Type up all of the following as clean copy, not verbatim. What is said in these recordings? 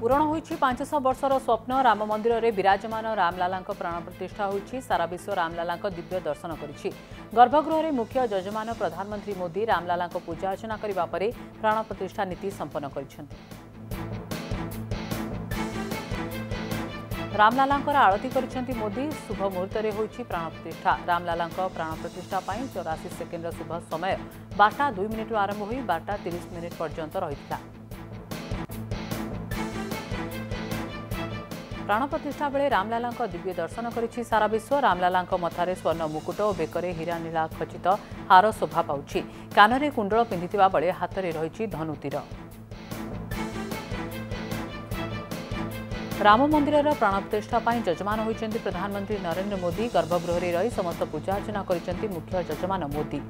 पूरण होईछि 500 वर्षर स्वप्न। राम मंदिर में विराजमान रामलाला प्राण प्रतिष्ठा होईछि। सारा विश्व रामलाला दिव्य दर्शन करिछि। गर्भगृह में मुख्य यजमान प्रधानमंत्री मोदी रामलाला पूजा अर्चना करबा परे प्राण प्रतिष्ठा नीति संपन्न करिछन्ति। रामलालांकर आरती करिसेंती मोदी। शुभ मुहूर्त में होईछि प्राण प्रतिष्ठा। रामलालांकर प्राण प्रतिष्ठा पाई 84 सेकेंडर शुभ समय। 12:02 आरंभ होई 12:30 पर्यंत रहितला। प्राण प्रतिष्ठा बेले रामलालांकर दिव्य दर्शन करिछि सारा विश्व। रामलालांकर मथारे स्वर्ण मुकुट और बेकरे हीरा नीला खचित हार शोभा पाउछि। कानरे कुंडल पिंधितिबा बेले हाथरे रहिछि धनुतीर। राम मंदिर प्राण प्रतिष्ठा पाई यजमान होइछन्ति प्रधानमंत्री नरेन्द्र मोदी। गर्भगृह में रही समस्त पूजा अर्चना करिसेंति मुख्य यजमान मोदी।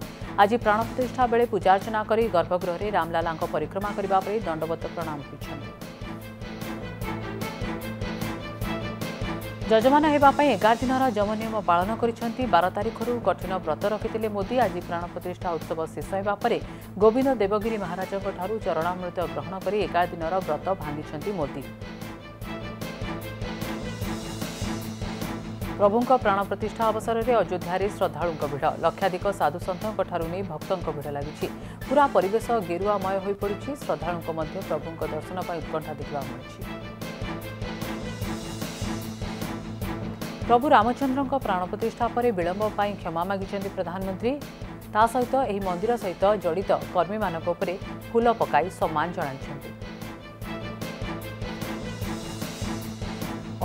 आज प्राण प्रतिष्ठा बेले पूजा अर्चना करी गर्भगृह में रामलाला परिक्रमा करबा पर दंडवत प्रणाम करिसेंति। यजमान हेबा पई 11 दिन जमनियम पालन करिसेंति। 12 तारिखरु कठिन व्रत रखिथिले मोदी। आज प्राण प्रतिष्ठा उत्सव शेष हेबा पर गोविंद देवगिरी महाराजक ठारु चरणामृत ग्रहण करी 11 दिन व्रत भांगिसेंति मोदी। प्रभुंका प्राण प्रतिष्ठा अवसर में अयोध्यारे श्रद्धालुंका भिड़। लक्षाधिक साधुसंतों ठारू नहीं भक्तों भिड़ लगी। पूरा परिवेश गेरुआमय हो पड़ी। श्रद्धालुंका मध्य प्रभुंका दर्शन उत्कंठा देखा मिली। प्रभु रामचंद्रंका प्राण प्रतिष्ठा पर विलंब पाई क्षमा मागिसेंति प्रधानमंत्री। ता सहित एही मंदिर सहित जड़ित कर्मीमानक उपरे फूल पकाई सम्मान जणाइसेंति।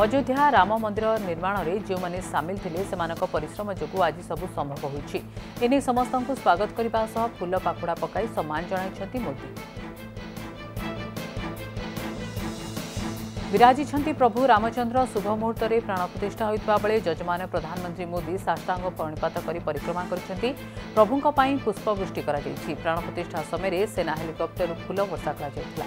अयोध्या राम मंदिर निर्माण में जो माने सामिल थिले सेमानक परिश्रम जोगु आज सबू संभव होईछि। एने समस्त को स्वागत करने सह फूल पाखुड़ा पकाई सम्मान जणाइछन्ति मोदी। विराजिछन्ति प्रभु रामचंद्र। शुभ मुहूर्त में प्राण प्रतिष्ठा होइतबा बेले यजमान प्रधानमंत्री मोदी साष्टांग प्रणिपात करी परिक्रमा करिछन्ति। प्रभुंका पाई पुष्पवृष्टि करा जाइछि। प्राण प्रतिष्ठा समय सेना हेलिकॉप्टर फूल वर्षा करा जाइथिला।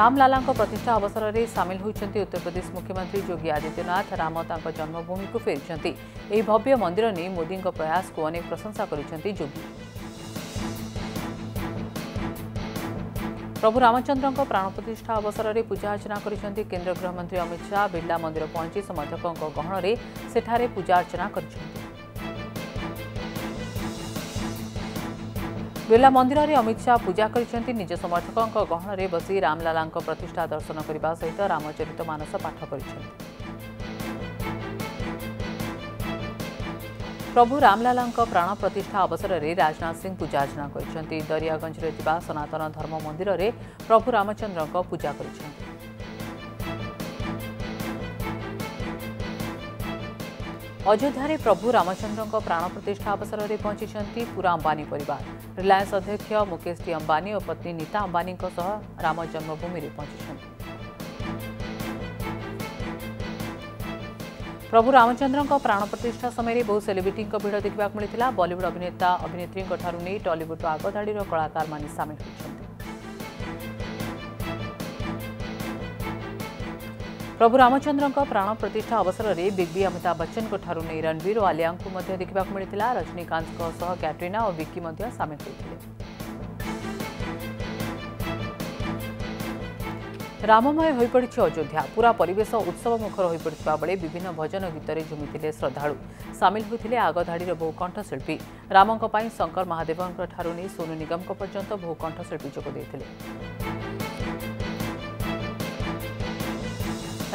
रामलाला प्रतिष्ठा अवसर में सामिल होती उत्तर प्रदेश मुख्यमंत्री योगी आदित्यनाथ। राम तांको जन्मभूमि को फेरी भव्य मंदिर ने मोदी प्रयास को अनेक प्रशंसा करिसेंति योगी। प्रभु रामचंद्र प्राण प्रतिष्ठा अवसर में पूजा अर्चना करिसेंति केंद्र गृहमंत्री अमित शाह। बिरला मंदिर पहुंची समर्थकों गहन रे सेठारे पूजा अर्चना करिसेंति। बिरला मंदिर में अमित शाह पूजा करिसेंति। निज समर्थकों गहन में बसी रामलाला प्रतिष्ठा दर्शन करने सहित रामचरित मानस पाठ करिसेंति। प्रभु रामलाला प्राण प्रतिष्ठा अवसर में राजनाथ सिंह पूजा अर्चना करिसेंति। दरियागंज में ଥିବା सनातन धर्म मंदिर में प्रभु रामचंद्र पूजा करिसेंति। अयोध्या में प्रभु रामचंद्र प्राण प्रतिष्ठा अवसर में पहुंची पूरा अंबानी परिवार। रिलायंस अध्यक्ष मुकेश अंबानी और पत्नी नीता अंबानी राम जन्मभूमि में पहुंची। प्रभु रामचंद्र प्राण प्रतिष्ठा समय बहु सेलिब्रिटी भिड़ देखा मिलता। बॉलीवुड अभिनेता अभिनेत्री नहीं टॉलीवुड आगधाड़ी कलाकार माने सामिल होती। प्रभु रामचंद्र प्राण प्रतिष्ठा अवसर में बिग बी अमिताभ बच्चन ठारू नहीं रणबीर और आलिया भट्ट देखा मिलता। रजनीकांत कैटरीना और विकी सामिल होते। राममय हो पड़ी अयोध्या। पूरा परिवेश उत्सव मुखर हो पड़ा बेले विभिन्न भजन गीत झुमिते श्रद्धालु। सामिल होते आगधाड़ी बहु कंठशिल्पी। राम शंकर महादेव ठारू नहीं सोनू निगम पर्यंत बहु कंठशिल्पी जोगदेते।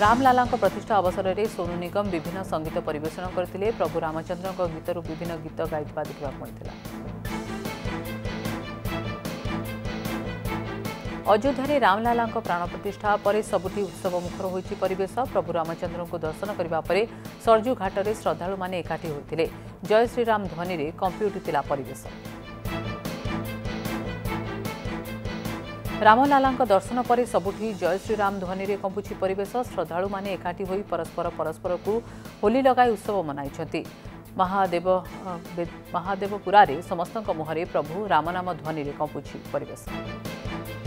रामलाला प्रतिष्ठा अवसर में सोनू निगम विभिन्न संगीत परिवेषण करते। प्रभु रामचंद्र गीतर विभिन्न गीत गाई देखा मिलता। अयोध्या में रामलाला प्राण प्रतिष्ठा पर सबुटी उत्सव मुखर होती परिवेश। प्रभु रामचंद्र को दर्शन करने पर सरजू घाट में श्रद्धालु माने एकाठी होते। जय श्रीराम ध्वनि में कंपी उठिथिला परिवेश। रामलाला दर्शन पर सबुठी जय श्रीराम ध्वनि में कंपुची परिवेश। श्रद्धालु माने एकाठी होई परस्पर को होली लगाई उत्सव मनाई। महादेवपुरा समस्त मुहरे प्रभु रामनाम ध्वनि में कंपुची परिवेश।